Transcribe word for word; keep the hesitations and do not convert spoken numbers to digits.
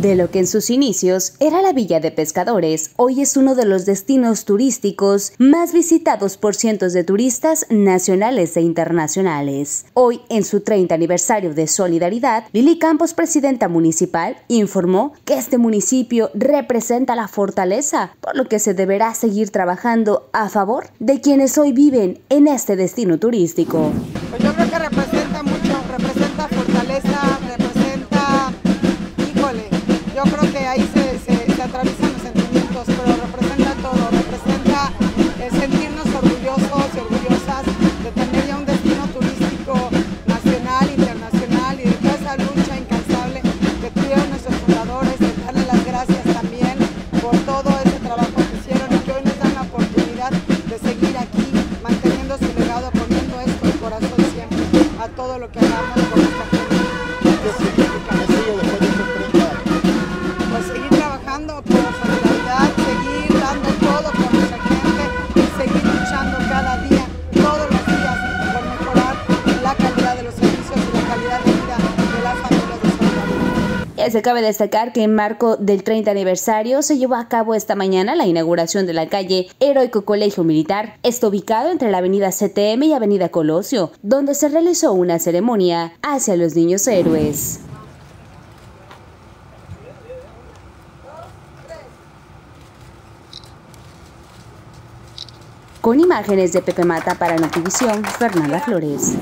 De lo que en sus inicios era la villa de pescadores, hoy es uno de los destinos turísticos más visitados por cientos de turistas nacionales e internacionales. Hoy, en su treinta aniversario de Solidaridad, Lili Campos, presidenta municipal, informó que este municipio representa la fortaleza, por lo que se deberá seguir trabajando a favor de quienes hoy viven en este destino turístico. Pues yo creo que representa mucho, representa fortaleza, representa, híjole, yo creo que ahí se, se, se atraviesan los sentimientos, pero representa todo, representa eh, sentirnos orgullosos y orgullosas de tener ya un destino turístico nacional, internacional y de toda esa lucha incansable que tuvieron nuestros fundadores, de darle las gracias también por todo ese trabajo que hicieron y que hoy nos dan la oportunidad de seguir aquí manteniendo su legado, poniendo esto en el corazón siempre a todo lo que hagamos por nuestra gente. Se cabe destacar que en marco del treinta aniversario se llevó a cabo esta mañana la inauguración de la calle Heroico Colegio Militar. Está ubicado entre la avenida C T M y avenida Colosio, donde se realizó una ceremonia hacia los niños héroes. Con imágenes de Pepe Mata para Notivisión, Fernanda Flores.